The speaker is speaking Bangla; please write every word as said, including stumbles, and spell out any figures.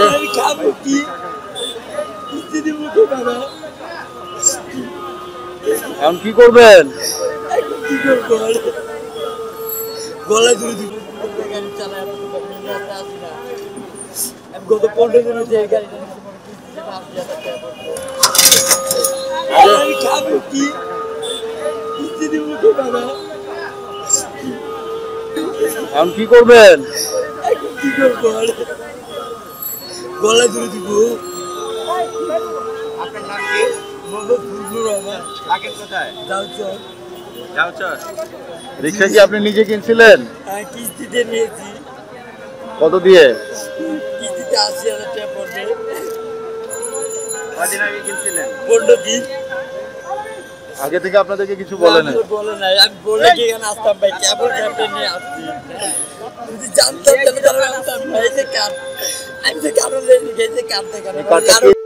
करबेन गला धरे দিব আপনার নাম কি মোহাম্মদ বুলবুল রহমান আগে কোথায় যাওচর যাওচর রিকশা কি আপনি নিজে কিনছিলেন হ্যাঁ কিস্তিতে নিয়েছি কত দিয়ে কিস্তিতে আশি হাজার টাকা পড়বে কতদিন আগে কিনছিলেন পনেরো দিন আগে থেকে আপনাদেরকে কিছু বলে না বলে না আমি বলে কি এখানে আসতাম ভাই কেবল ক্যাপ্টেন নিয়ে আসছি যদি জানতাম তাহলে আসতাম ভাই যে কার I'm the captain of the game.